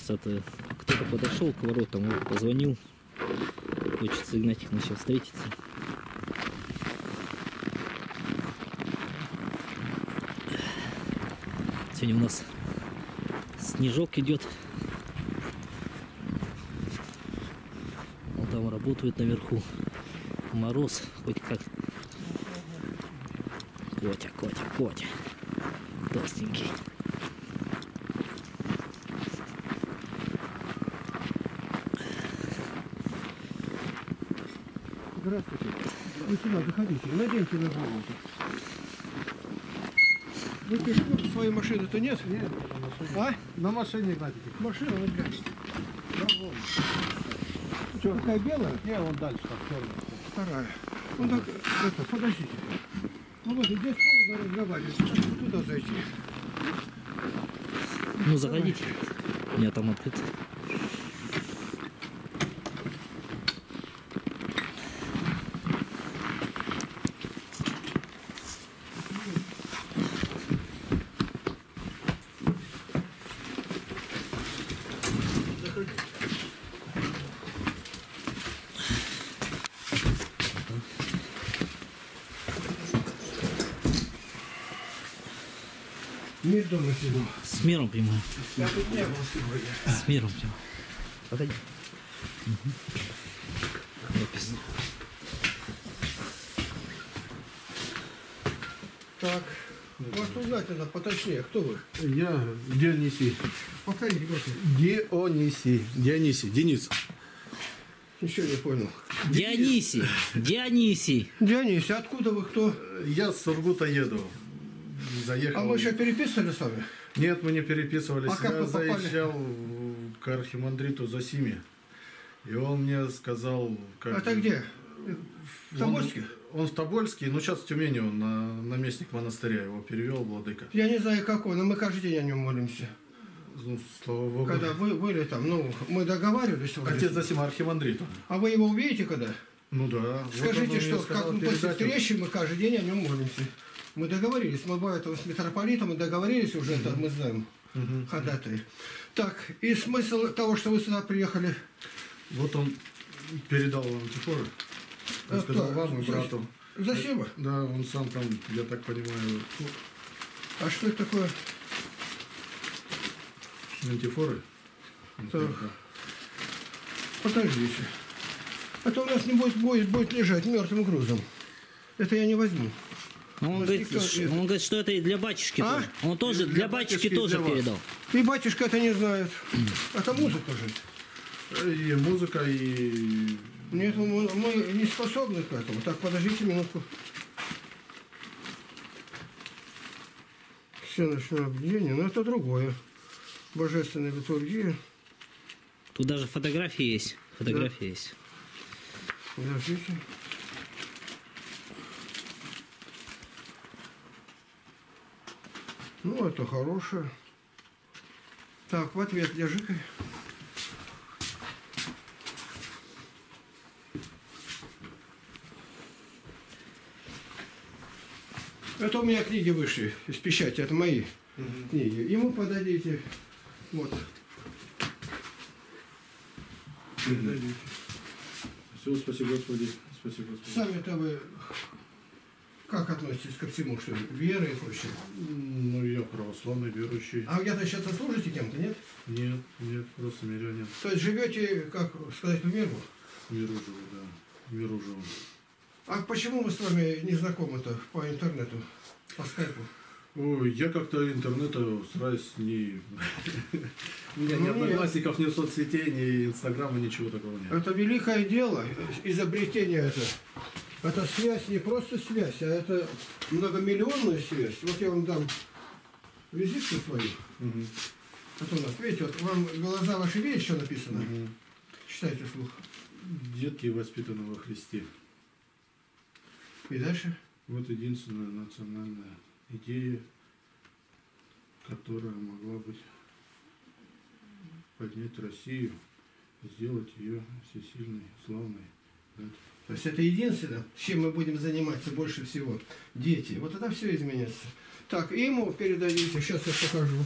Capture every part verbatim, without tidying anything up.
сейчас это кто-то подошел к воротам, он позвонил, хочет сигнать их, мы сейчас встретиться. Сегодня у нас снежок идет. Вон там работают наверху. Мороз хоть как. Котя, котя, котя. Толстенький. Здравствуйте. Вы сюда заходите, наденьте на голову. Вы пешком, своей машины-то нет? Нет, на машине. А? На машине гладите. Машина вот как? Какая белая? Я вон дальше там черная. Вторая. Ну так, это, подождите. Ну вот, здесь холодно разговаривать. Сейчас вот туда зайти. Ну заходите. У меня там открыто. С миром прямой. Я тут не был сегодня. С миром прямой. Подойди. Угу. Написано. Так. Может узнать это поточнее. Кто вы? Я Дионисий. Повтори, Дионисий. Дионисий. Дионисий. Денис. Еще не понял. Дионисий. Дионисий. Дионисий, откуда вы, кто? Я с Сургута еду. Заехал. А мы еще переписывали с вами? Нет, мы не переписывались. А как я заезжал к архимандриту Зосиме. И он мне сказал... Как... Это где? В Тобольске? Он, он в Тобольске, но сейчас в Тюмени он, наместник монастыря его перевел, владыка. Я не знаю, как он, но мы каждый день о нем молимся. Ну, слава Богу. Когда вы были там, ну, мы договаривались. Отец Зосима, архимандриту. А вы его увидите когда? Ну да. Скажите, вот что сказал, как, после встречи мы каждый день о нем молимся. Мы договорились, мы об этом с митрополитом, мы договорились уже, mm-hmm. так, мы знаем, mm-hmm. ходатай. Так, и смысл того, что вы сюда приехали? Вот он передал вам тихоры, он а сказал кто? Вам и брату. Зосима? Да, он сам там, я так понимаю. А что это такое? Антифоры. Так. Подождите. А то у нас не будет, будет, будет лежать мертвым грузом. Это я не возьму. Он, ну, говорит, что, он говорит, что это и для батюшки. А? Тоже. Он тоже для, для батюшки, батюшки тоже для передал. И батюшка это не знает. Это музыка же. И музыка, и... Нет, мы, мы не способны к этому. Так, подождите минутку. Все ночное объединение, но это другое. Божественная литургия. Тут даже фотографии есть. Фотографии да. есть. Подождите. Ну, это хорошее. Так, в ответ держи-ка. Это у меня книги вышли из печати, это мои Mm-hmm. книги. Ему подадите. Вот. Mm-hmm. Все, спасибо, Господи. Спасибо, Господи. Сами-то вы... Как относитесь ко всему, что веры и прочее? Ну, я православный, верующий. А где-то сейчас служите кем-то, нет? Нет, нет, просто мирянин. То есть живете, как сказать, в миру? В миру живу, да. В миру живу. А почему мы с вами не знакомы-то по интернету, по скайпу? Ой, я как-то интернета стараюсь не... У меня ни одноклассников, ни соцсетей, ни инстаграма, ничего такого нет. Это великое дело, изобретение это. Это связь, не просто связь, а это многомиллионная связь. Вот я вам дам визитку свою. Угу. Вот у нас, видите, вот вам глаза ваши видят, что написано? Угу. Читайте вслух. Детки воспитаны во Христе. И дальше? Вот единственная национальная идея, которая могла быть поднять Россию, сделать ее всесильной, славной. То есть это единственное, чем мы будем заниматься больше всего. Дети. Вот это все изменится. Так, ему передадите. Сейчас я покажу.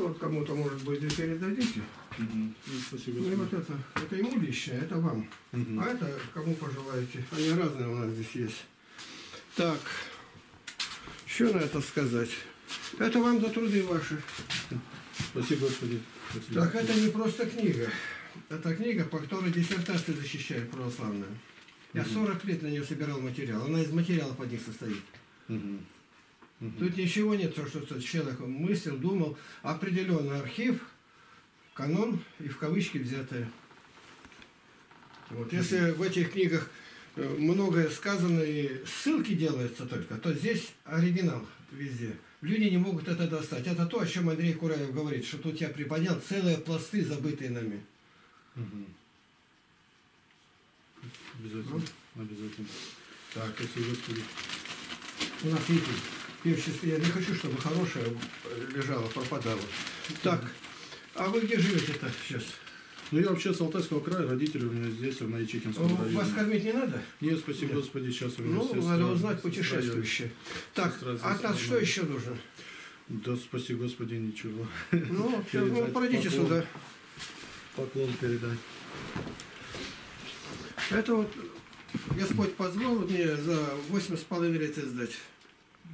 это вот кому-то, может быть, вы передадите. Угу. Спасибо. Ну, и вот это, это ему лище, это вам. Угу. А это кому пожелаете. Они разные у нас здесь есть. Так, что на это сказать? Это вам за труды ваши. Спасибо, Господи. Спасибо. Так, это не просто книга. Это книга, по которой диссертации защищает православная. Я сорок лет на нее собирал материал. Она из материалов под них состоит. Угу. Угу. Тут ничего нет, что человек мыслил, думал. Определенный архив, канон и в кавычки взятые. Вот. Если в этих книгах многое сказано и ссылки делаются только, то здесь оригинал везде. Люди не могут это достать. Это то, о чем Андрей Кураев говорит, что тут я приподнял целые пласты, забытые нами. Угу. Обязательно. Ну? Обязательно. Так, спасибо, Господи. У нас есть певчество. Я не хочу, чтобы хорошее лежало, пропадало. Так, а вы где живете-то сейчас? Ну, я вообще с Алтайского края, родители у меня здесь, на Ячихинском районе. Вас кормить не надо? Нет, спасибо, Нет. Господи, сейчас у меня Ну, сестра, надо узнать путешествующие. Так, а от нас что еще нужно? Да, спасибо, Господи, ничего. Ну, ну пройдите сюда. Поклон передай. Это вот Господь позвал мне за восемь с половиной лет издать.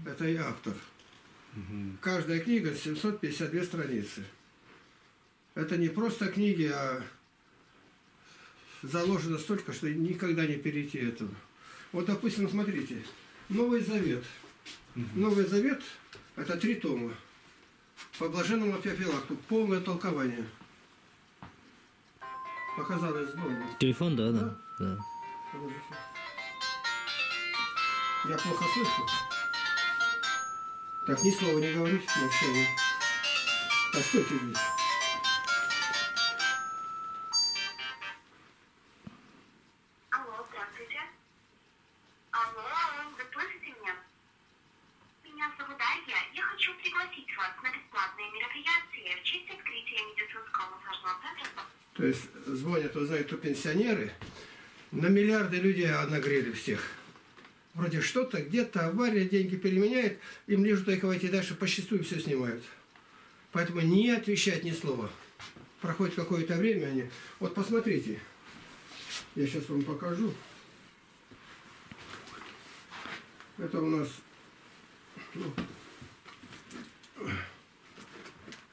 Это и автор. Угу. Каждая книга семьсот пятьдесят две страницы. Это не просто книги, а заложено столько, что никогда не перейти этого. Вот, допустим, смотрите, Новый Завет. Угу. Новый Завет – это три тома. По блаженному Афеофилакту. Полное толкование. Показалось долго. Телефон, да, да. да. да. Я плохо слышу. Так, ни слова не говорите, вообще не. А что это здесь? То есть звонят, узнают, кто пенсионеры, на миллиарды людей нагрели всех. Вроде что-то, где-то авария, деньги переменяют, им лишь только войти дальше, почистую все снимают. Поэтому не отвечать ни слова. Проходит какое-то время, они... Вот посмотрите, я сейчас вам покажу. Это у нас... Ну,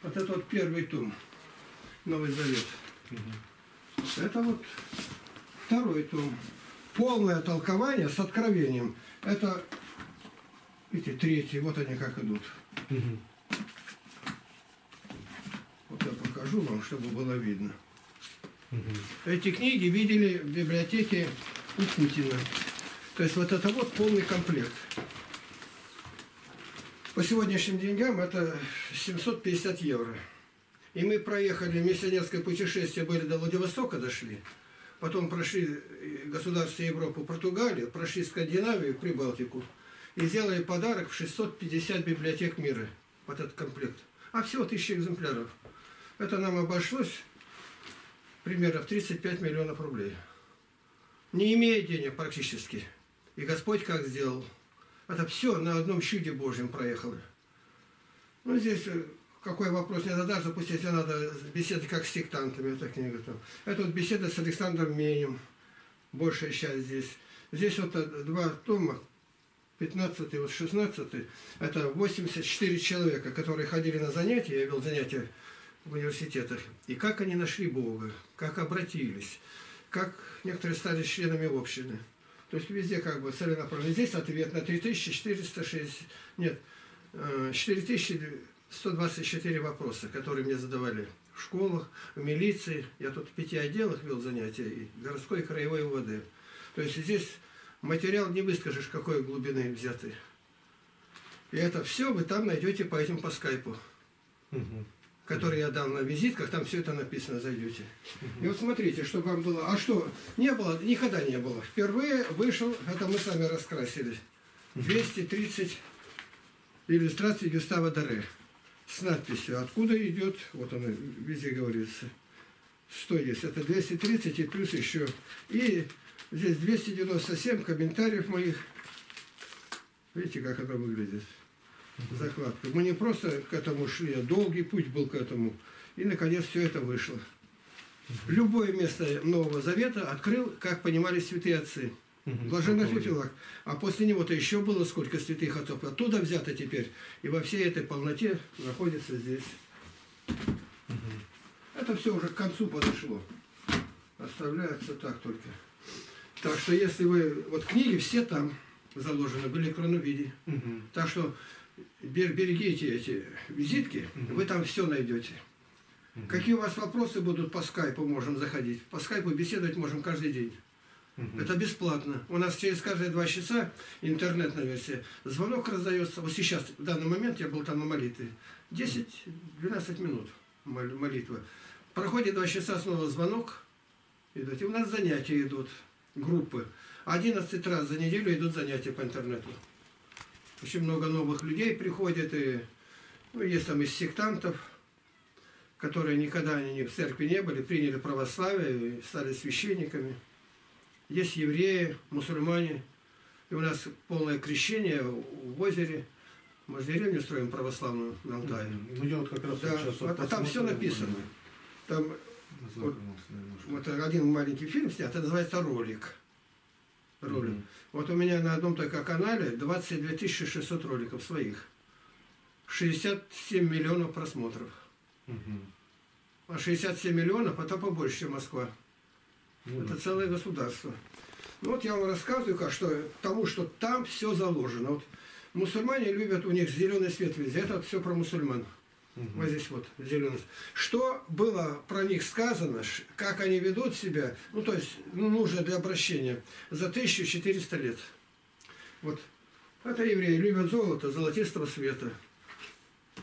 вот это вот первый том, Новый Завет. Это вот второй том. Полное толкование с откровением. Это эти третьи, вот они как идут. Угу. Вот я покажу вам, чтобы было видно. Угу. Эти книги видели в библиотеке у Путина. То есть вот это вот полный комплект. По сегодняшним деньгам это семьсот пятьдесят евро. И мы проехали миссионерское путешествие, были до Владивостока, дошли. Потом прошли государство Европы, Португалию, прошли Скандинавию, Прибалтику. И сделали подарок в шестьсот пятьдесят библиотек мира, вот этот комплект. А всего тысяча экземпляров. Это нам обошлось примерно в тридцать пять миллионов рублей. Не имея денег практически. И Господь как сделал. Это все на одном чуде Божьем проехало. Ну, здесь... Какой вопрос не задашь, допустим, если надо беседы как с сектантами, эта книга там. Это вот беседа с Александром Менем, большая часть здесь. Здесь вот два тома, пятнадцатый, вот шестнадцатый, это восемьдесят четыре человека, которые ходили на занятия, я вел занятия в университетах, и как они нашли Бога, как обратились, как некоторые стали членами общины. То есть везде как бы целенаправленно. Здесь ответ на три тысячи четыреста шесть, нет, четыре тысячи сто двадцать четыре вопроса, которые мне задавали в школах, в милиции. Я тут в пяти отделах вел занятия, и городской, и краевой УВД. То есть здесь материал не выскажешь, какой глубины взятый. И это все вы там найдете по этим по скайпу, угу. который я дал на визитках, там все это написано, зайдете. Угу. И вот смотрите, чтобы вам было... А что? Не было? Никогда не было. Впервые вышел, это мы сами раскрасили, двести тридцать иллюстраций Густава Доре. С надписью, откуда идет, вот она везде говорится, что есть. Это двести тридцать и плюс еще. И здесь двести девяносто семь комментариев моих. Видите, как это выглядит. закладка. Мы не просто к этому шли, а долгий путь был к этому. И, наконец, все это вышло. Любое место Нового Завета открыл, как понимали святые отцы. Блаженный Афеофилакт. А после него-то еще было сколько святых отцов. Оттуда взято теперь. И во всей этой полноте находится здесь. Это все уже к концу подошло. Оставляется так только. Так что если вы... Вот книги все там заложены были в хроновиде. Угу. Так что берегите эти визитки, угу. вы там все найдете. Угу. Какие у вас вопросы будут по скайпу, можем заходить. По скайпу беседовать можем каждый день. Угу. Это бесплатно. У нас через каждые два часа интернетная версия. Звонок раздается. Вот сейчас, в данный момент, я был там на молитве. десять-двенадцать минут молитва. Проходит два часа, снова звонок. Идут. И у нас занятия идут. Группы. одиннадцать раз за неделю идут занятия по интернету. Очень много новых людей приходит. И, ну, есть там из сектантов, которые никогда они в церкви не были, приняли православие и стали священниками. Есть евреи, мусульмане. И у нас полное крещение в озере. Мы же деревню строим православную на Алтае. Ну, я вот как раз да, сейчас вот а там все написано. Там, вот, вот один маленький фильм снят, это называется «Ролик». Ролик. Mm-hmm. Вот у меня на одном только канале двадцать две тысячи шестьсот роликов своих. шестьдесят семь миллионов просмотров. Mm-hmm. А шестьдесят семь миллионов, это побольше, чем Москва. Mm-hmm. Это целое государство. Ну, вот я вам рассказываю, как, что, тому, что там все заложено. Вот мусульмане любят, у них зеленый свет везде. Это все про мусульман. Угу. Вот здесь вот зеленый. Что было про них сказано, как они ведут себя, ну то есть ну, нужно для обращения, за тысячу четыреста лет. Вот. Это евреи любят золото, золотистого света.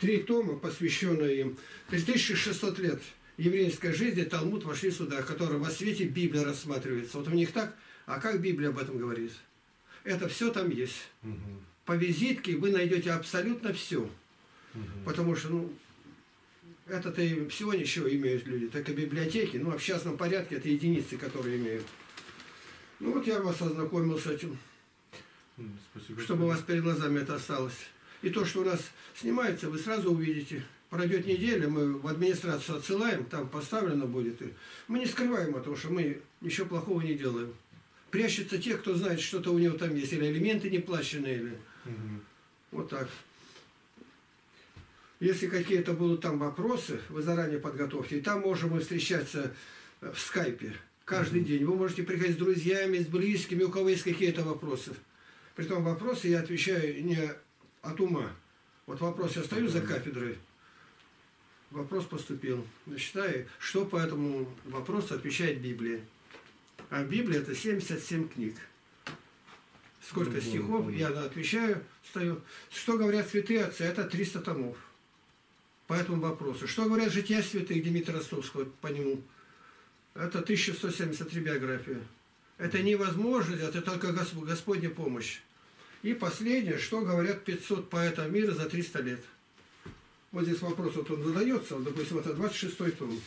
Три тома, посвященные им. три тысячи шестьсот лет еврейской жизни Талмуд вошли сюда, который во свете Библия рассматривается. Вот у них так, а как Библия об этом говорит? Это все там есть. Угу. По визитке вы найдете абсолютно все. Угу. Потому что, ну, это-то и всего ничего имеют люди. Так и библиотеки, ну, а в частном порядке это единицы, которые имеют. Ну, вот я вас ознакомил с этим. Спасибо. Чтобы у вас перед глазами это осталось. И то, что у нас снимается, вы сразу увидите. Пройдет неделя, мы в администрацию отсылаем, там поставлено будет. И мы не скрываем о том, что мы ничего плохого не делаем. Прячутся те, кто знает, что-то у него там есть. Или элементы неплаченные, или... Угу. Вот так. Если какие-то будут там вопросы, вы заранее подготовьте. И там можем мы встречаться в скайпе каждый mm-hmm. день. Вы можете приходить с друзьями, с близкими, у кого есть какие-то вопросы. Притом вопросы я отвечаю не от ума. Вот вопрос, я стою за кафедрой, вопрос поступил. Я считаю, что по этому вопросу отвечает Библия. А Библия это семьдесят семь книг. Сколько mm-hmm. стихов, я отвечаю, стою. Что говорят святые отцы, это триста томов. По этому вопросу. Что говорят жития святых Дмитрия Ростовского по нему? Это тысяча сто семьдесят три биография. Это невозможно, это только Господня помощь. И последнее, что говорят пятьсот поэтов мира за триста лет. Вот здесь вопрос, вот он задается, вот, допустим, это двадцать шестой том.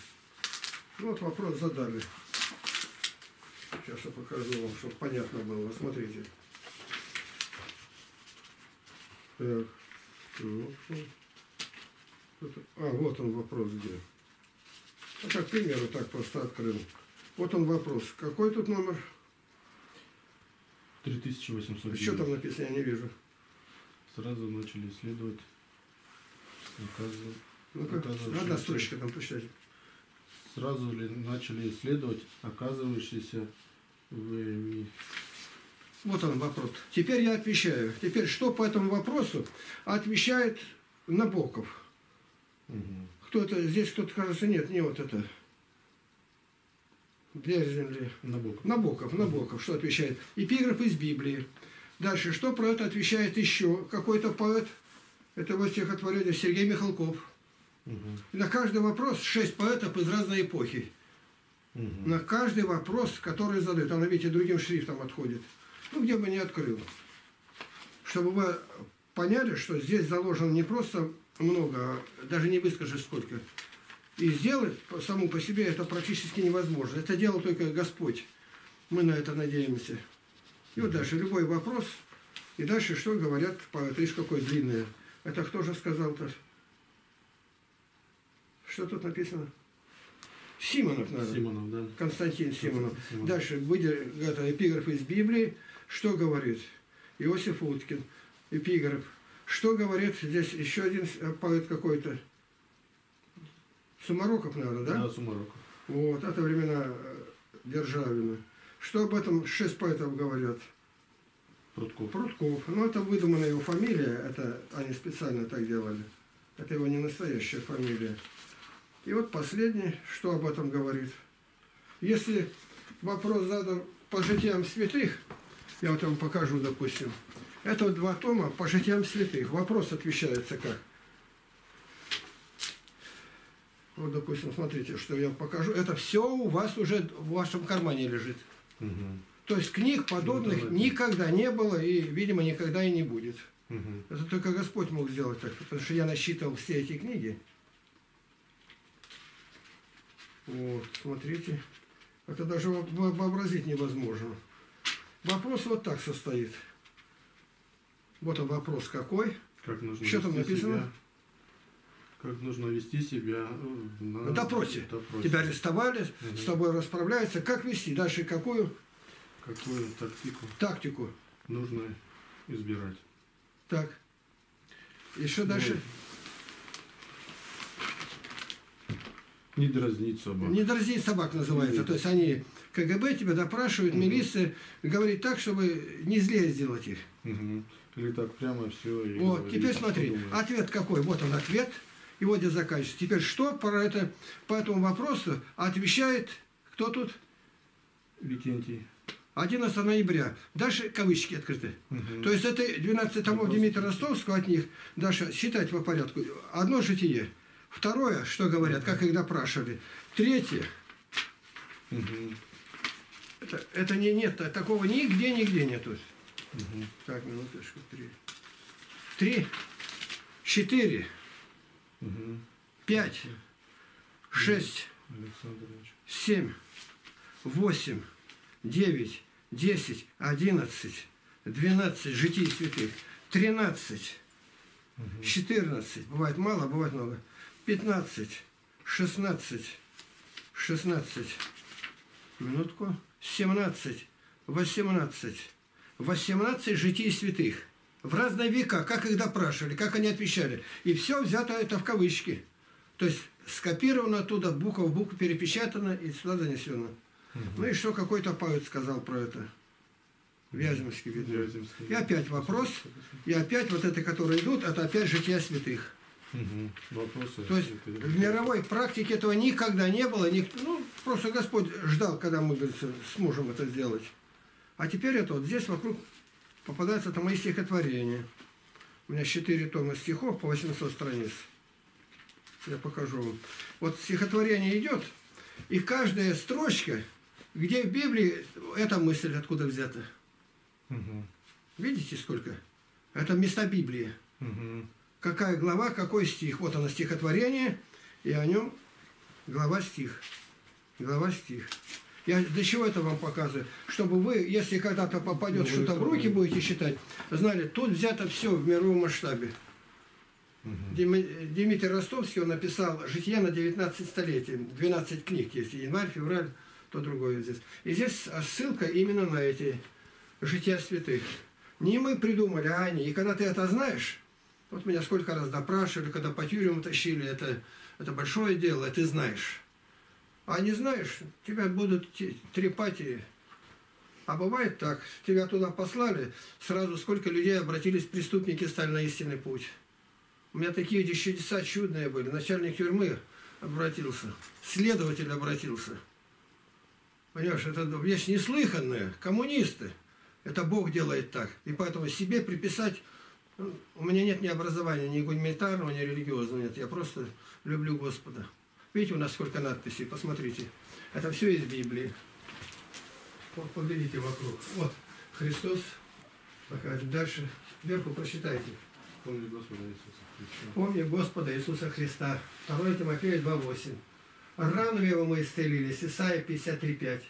Вот вопрос задали. Сейчас я покажу вам, чтобы понятно было. Смотрите. Так. А, вот он вопрос где. А как пример вот так просто открыл. Вот он вопрос. Какой тут номер? три тысячи восемьсот. Что там написано, я не вижу. Сразу начали исследовать. Указы... Ну, оказывающиеся... Одна строчка там посчитайте. Сразу ли начали исследовать оказывающиеся в... Вот он вопрос. Теперь я отвечаю. Теперь что по этому вопросу отвечает Набоков. Кто-то, здесь кто-то, кажется, нет, не вот это. Для земли. Набоков. Набоков, Набоков, что отвечает? Эпиграф из Библии. Дальше, что про это отвечает еще какой-то поэт? Это вот стихотворение Сергей Михалков. Угу. На каждый вопрос шесть поэтов из разной эпохи. Угу. На каждый вопрос, который задают. Она, видите, другим шрифтом отходит. Ну, где бы не открыл. Чтобы вы поняли, что здесь заложено не просто... много, даже не выскажешь сколько. И сделать саму по себе это практически невозможно. Это делал только Господь. Мы на это надеемся. И вот дальше любой вопрос. И дальше что говорят поэты, какой длинный. Это кто же сказал-то? Что тут написано? Симонов, наверное. Симонов, да. Константин Симонов. Симонов. Дальше выдержит эпиграф из Библии. Что говорит Иосиф Уткин? Эпиграф. Что говорит здесь еще один поэт какой-то? Сумароков, наверное, да? Да, Сумароков. Вот, это времена Державина. Что об этом шесть поэтов говорят? Прутков. Прутков. Ну, это выдуманная его фамилия, это они специально так делали. Это его не настоящая фамилия. И вот последний, что об этом говорит. Если вопрос задан по житиям святых, я вот вам покажу, допустим. Это вот два тома по житиям святых. Вопрос отвечается как? Вот, допустим, смотрите, что я покажу. Это все у вас уже в вашем кармане лежит. Угу. То есть книг подобных ну, никогда не было и, видимо, никогда и не будет. Угу. Это только Господь мог сделать так, потому что я насчитывал все эти книги. Вот, смотрите. Это даже вообразить невозможно. Вопрос вот так состоит. Вот он вопрос какой. Как нужно что там написано? Себя? Как нужно вести себя на допросе. допросе. Тебя арестовали, угу. С тобой расправляются. Как вести? Дальше какую? Какую тактику? Тактику. Нужно избирать. Так. И что дальше? Не дразнить собак. Не дразнить собак называется. Нет. То есть они, ка гэ бэ тебя допрашивают, угу. Милиция говорит так, чтобы не злее сделать их. Угу. Или так прямо все. И вот, говорит, теперь смотри, думаю. Ответ какой? Вот он ответ. И вот я заканчиваю. Теперь что про это, по этому вопросу отвечает, кто тут? Викентий. одиннадцатого ноября. Дальше кавычки открыты. Угу. То есть это двенадцать томов Дмитрия Ростовского от них. Дальше считать по порядку. Одно житие. Второе, что говорят, как их допрашивали. Третье. Угу. Это, это не, нет, такого нигде, нигде нету. Угу. Так, минуточку. Три. Три. Четыре. Угу. Пять. Шесть. Семь. Восемь. Девять. Десять. Одиннадцать. Двенадцать. Житий святых. Тринадцать. Угу. Четырнадцать. Бывает мало, бывает много. Пятнадцать. Шестнадцать. Шестнадцать. Минутку. Семнадцать. Восемнадцать. восемнадцать житий святых. В разные века, как их допрашивали, как они отвечали. И все взято это в кавычки. То есть скопировано оттуда, буква в букву перепечатано и сюда занесено. Угу. Ну и что какой-то поэт сказал про это? Вяземский, видно. Вяземский. И опять вопрос. И опять вот это, которые идут, это опять жития святых. Угу. Вопросы. То есть в мировой практике этого никогда не было. Никто, ну, просто Господь ждал, когда мы, говорится, сможем это сделать. А теперь это вот здесь вокруг попадаются там мои стихотворения. У меня четыре тома стихов по восемьсот страниц. Я покажу вам. Вот стихотворение идет, и каждая строчка, где в Библии эта мысль откуда взята. Угу. Видите сколько? Это места Библии. Угу. Какая глава, какой стих. Вот оно стихотворение, и о нем глава стих. Глава стих. Я для чего это вам показываю? Чтобы вы, если когда-то попадет что-то в руки, будете считать, знали, тут взято все в мировом масштабе. Угу. Дмитрий Ростовский, он написал «Житие на девятнадцать столетий». двенадцать книг есть, январь, февраль, то другое здесь. И здесь ссылка именно на эти «Жития святых». Не мы придумали, а они. И когда ты это знаешь, вот меня сколько раз допрашивали, когда по тюрьмам тащили, это, это большое дело, ты знаешь. А не знаешь, тебя будут трепать. А бывает так, тебя туда послали, сразу сколько людей обратились преступники стали на истинный путь. У меня такие чудеса чудные были. Начальник тюрьмы обратился, следователь обратился. Понимаешь, это вещь неслыханная, коммунисты. Это Бог делает так. И поэтому себе приписать... У меня нет ни образования, ни гуманитарного, ни религиозного нет. Я просто люблю Господа. Видите, у нас сколько надписей, посмотрите. Это все из Библии. Вот, поглядите вокруг. Вот, Христос. Дальше, вверху прочитайте. Помни Господа Иисуса Христа. Помни Господа Иисуса Христа. второе Тимофея два восемь. Рану его мы исцелились. Исайя пятьдесят три пять.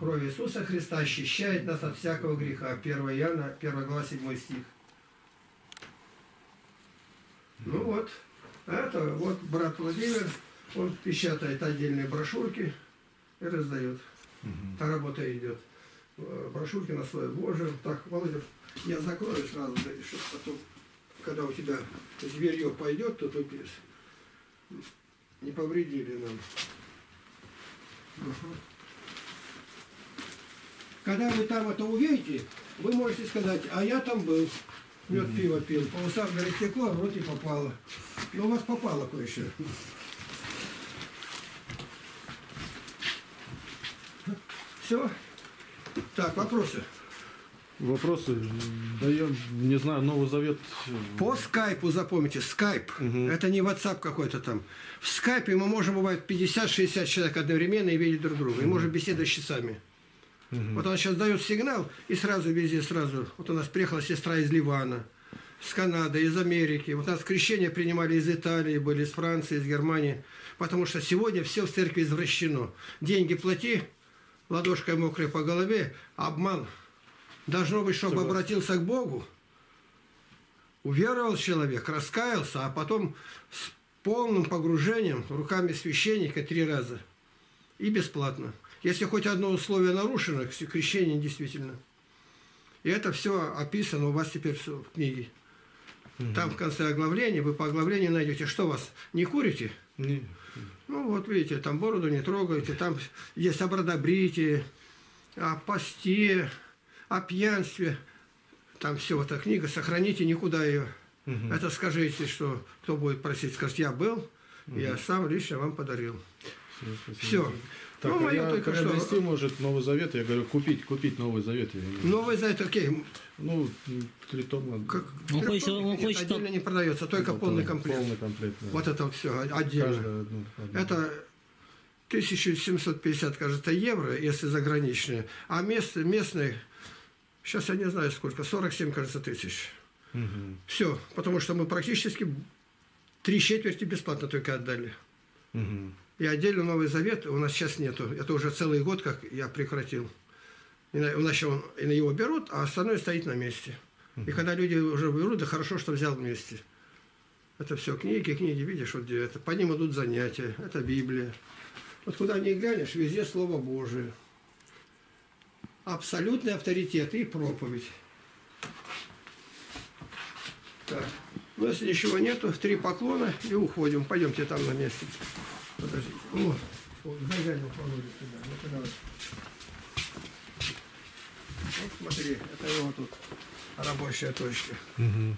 Кровь Иисуса Христа очищает нас от всякого греха. первое Иоанна, первая глава, седьмой стих. Это вот брат Владимир, он печатает отдельные брошюрки и раздает. Угу. Та работа идет. Брошюрки на Слове Божие. Так, Володя, я закрою сразу, чтобы потом, когда у тебя зверье пойдет, то тут не повредили нам. Угу. Когда вы там это увидите, вы можете сказать, а я там был, мед mm-hmm. пиво пил, по усам, говорит, текло, а в рот и попало. Но у вас попало кое-что. Все. Так, вопросы? Вопросы даем, не знаю, Новый Завет. По скайпу запомните, скайп. Угу. Это не ватсап какой-то там. В скайпе мы можем, бывает, пятьдесят-шестьдесят человек одновременно и видеть друг друга. Угу. И можем беседовать часами. Угу. Вот он сейчас дает сигнал, и сразу везде, сразу. Вот у нас приехала сестра из Ливана, с Канады, из Америки. Вот у нас крещение принимали из Италии, были из Франции, из Германии. Потому что сегодня все в церкви извращено. Деньги плати, ладошкой мокрой по голове, обман. Должно быть, чтобы обратился к Богу, уверовал человек, раскаялся, а потом с полным погружением руками священника три раза. И бесплатно. Если хоть одно условие нарушено, крещение действительно. И это все описано у вас теперь в книге. Угу. Там в конце оглавления, вы по оглавлению найдете, что вас не курите? Не. Ну вот видите, там бороду не трогаете, там есть о бродобритии, о посте, о пьянстве. Там все, эта книга, сохраните никуда ее. Угу. Это скажите, что кто будет просить, скажет, я был, угу. я сам лично вам подарил. Все. Так, ну, я только что... может Новый Завет, я говорю, купить, купить Новый Завет. Новый Завет, окей. Ну, три тома. Как... Он хочет, он нет, хочет... Отдельно не продается, только вот полный комплект. Полный комплект, да. Вот это все отдельно. Каждое, одно, одно. Это тысяча семьсот пятьдесят, кажется, евро, если заграничные. А местные, местные, сейчас я не знаю сколько, сорок семь, кажется, тысяч. Угу. Все, потому что мы практически три четверти бесплатно только отдали. Угу. И отдельно Новый Завет у нас сейчас нету. Это уже целый год, как я прекратил. И на, у нас еще он, и на его берут, а остальное стоит на месте. Uh-huh. И когда люди уже берут, да хорошо, что взял вместе. Это все книги, книги, видишь, вот где это. По ним идут занятия. Это Библия. Вот куда ни глянешь, везде Слово Божие. Абсолютный авторитет и проповедь. Так. Ну, если ничего нету, три поклона и уходим. Пойдемте там на месте. Подождите. О, вот, заглянем в Володю сюда. Ну-ка, давай. Вот смотри, это его тут рабочая точка. Угу.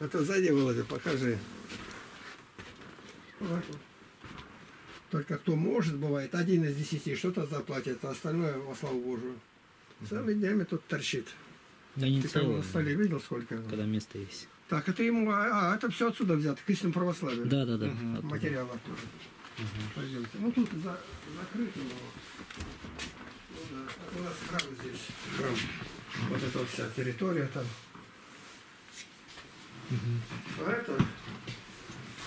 Это сзади, Володя, покажи. Вот. Только кто может, бывает, один из десяти что-то заплатит, а остальное во славу Божию. Целыми днями тут торчит. Да ты не целый, на столе видел сколько? Когда место есть. Так, это ему, а, а это все отсюда взято, к истинному православию. Да, да, да. Угу. Материал оттуда. Угу. Пойдемте. Ну тут за, закрыто, но... ну, да. А у нас храм здесь. Храм. Вот эта вот вся территория там. Угу. А это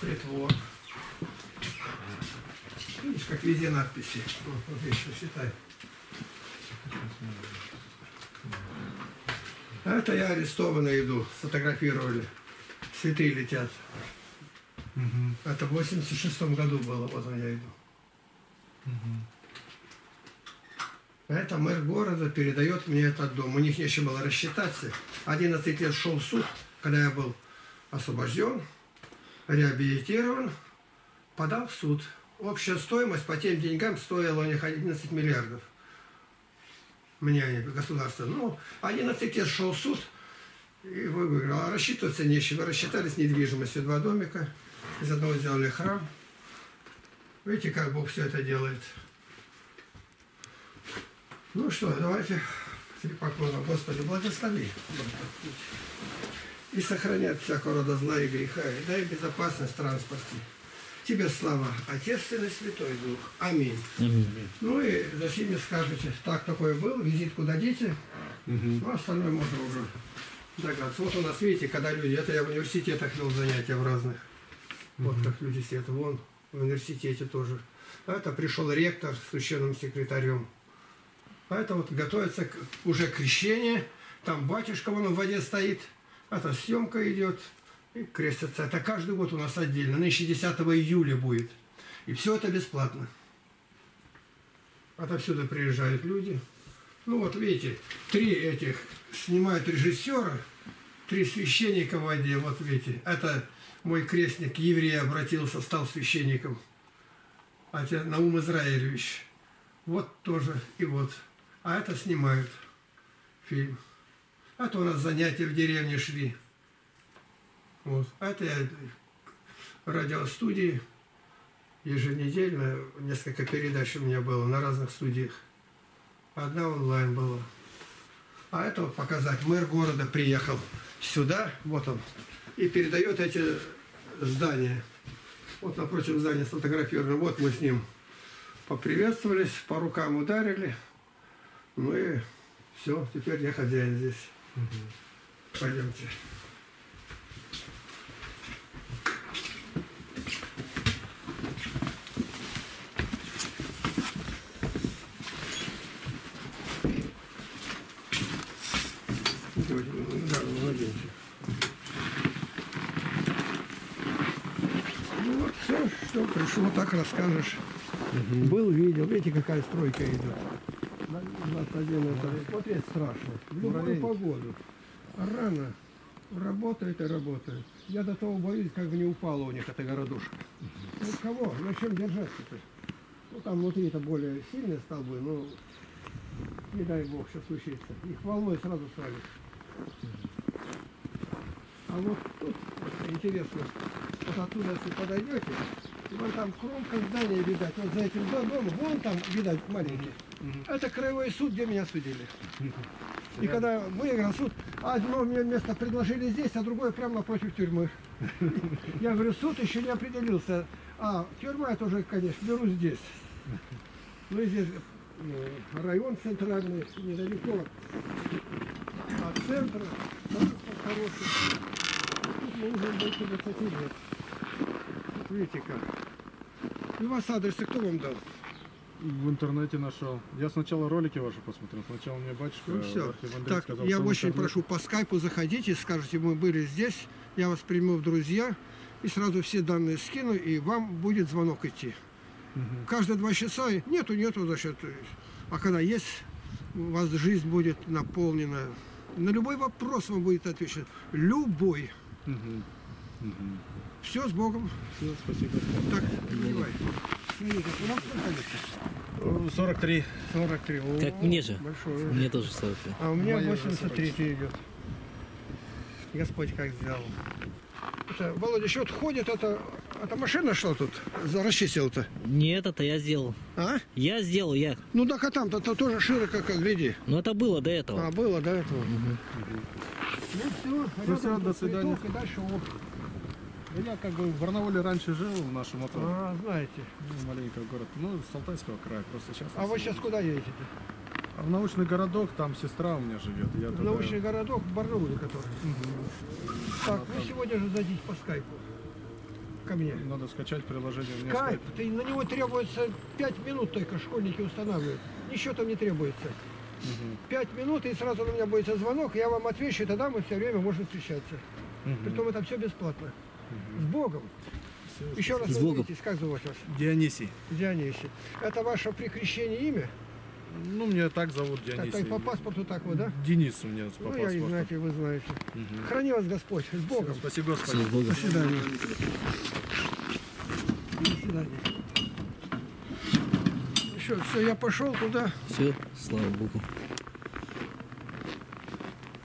притвор. Видишь, как везде надписи. Вот здесь, считай. Это я арестованный иду, сфотографировали, цветы летят. Угу. Это в восемьдесят шестом году было, вот он я иду. Угу. Это мэр города передает мне этот дом, у них нечего было рассчитаться. одиннадцать лет шел суд, когда я был освобожден, реабилитирован, подал в суд. Общая стоимость по тем деньгам стоила у них одиннадцать миллиардов. Мне государство. Ну, одиннадцать лет шел суд, и выиграл. А рассчитываться нечего. Рассчитались недвижимостью два домика. Из одного сделали храм. Видите, как Бог все это делает. Ну что, давайте три поклона. Господи, благослови. И сохранять всякого рода зла и греха. И дай безопасность транспорта. Тебе слава, Отец и Святой Дух. Аминь. Аминь. Ну и за всеми скажете, так такое было, визитку дадите, угу. ну остальное можно уже догадаться. Вот у нас, видите, когда люди, это я в университетах вел занятия в разных, угу. вот как люди сидят, вон, в университете тоже. А это пришел ректор с священным секретарем. А это вот готовится к, уже крещение, там батюшка вон в воде стоит, это съемка идет. крестятся. Это каждый год у нас отдельно. Нынче десятого июля будет. И все это бесплатно. Отовсюду приезжают люди. Ну вот, видите, три этих снимают режиссера, три священника в воде. Вот, видите, это мой крестник, еврей, обратился, стал священником. Отец Наум Израилевич. Вот тоже и вот. А это снимают фильм. А то у нас занятия в деревне шли. Вот. А это я в радиостудии. Еженедельно несколько передач у меня было на разных студиях. Одна онлайн была. А это вот показать. Мэр города приехал сюда, вот он, и передает эти здания. Вот напротив здания сфотографировано. Вот мы с ним поприветствовались, по рукам ударили. Ну и все, теперь я хозяин здесь. Угу. Пойдемте. Что пришло, так расскажешь. Угу. Был, видел. Видите, какая стройка идет. двадцать один этаж. Смотреть страшно. В любую погоду. Рано. Работает и работает. Я до того боюсь, как бы не упала у них эта городушка. Угу. Ну кого? На чем держаться-то? Ну там внутри-то более сильные столбы, но не дай бог, что случится. Их волной сразу свалит. А вот тут интересно. Вот оттуда, если подойдете, вон там кромка здания видать, вот за этим домом, вон там видать маленький. Mm-hmm. Это краевой суд, где меня судили. Mm-hmm. И когда выиграл суд, одно мне место предложили здесь, а другое прямо напротив тюрьмы. Я говорю, суд еще не определился. А тюрьма это уже, конечно, беру здесь. Ну и здесь район центральный, недалеко от центра, хороший. Тут мы уже больше двадцати лет. Видите как. И у вас адресы кто вам дал? В интернете нашел. Я сначала ролики ваши посмотрел. Сначала мне батюшка... Ну все. Так, сказал, я очень интернет... прошу, по скайпу заходите, скажите, мы были здесь, я вас приму в друзья, и сразу все данные скину, и вам будет звонок идти. Угу. Каждые два часа нету, нету, значит. А когда есть, у вас жизнь будет наполнена. На любой вопрос вам будет отвечен. Любой. Угу. Угу. Все, с Богом. Все, спасибо. Так, понимай. сорок три. сорок три. О, так мне же. Большое. Мне тоже сорок три. А у меня восемьдесят третий идет. Господь как сделал. Это, Володя, счет ходит, это, это машина шла тут? Расчистил-то? Нет, это я сделал. А? Я сделал, я. Ну так, а там-то -то тоже широко, как гляди. Ну это было до этого. А, было до этого. Угу. Ну все, ну, все, до свидания. И дальше вот. Я как бы в Барнауле раньше жил, в нашем отеле. А, знаете. Ну, маленький город. Ну, с Алтайского края. Просто сейчас. А вы сейчас куда едете? А в научный городок, там сестра у меня живет. Я в туда... научный городок в Барнауле, который. Угу. Так, ну там... сегодня же зайдите по скайпу. Ко мне. Надо скачать приложение. Скайп, скайп. Ты, на него требуется пять минут только, школьники устанавливают. Ничего там не требуется. Угу. пять минут, и сразу на меня будет звонок, я вам отвечу, и тогда мы все время можем встречаться. Угу. Притом это все бесплатно. С Богом! Все, еще раз увидитесь, как зовут вас? Дионисий. Дионисий. Это ваше при крещении имя? Ну, меня так зовут Дионисий. Так, так, по паспорту так вот, да? Денис у меня по ну, паспорту. Ну, я, знаете, вы знаете. Угу. Храни вас Господь. С Богом! Все, спасибо, Господи. Все, до свидания. До свидания. Еще, все, я пошел туда. Все, слава Богу.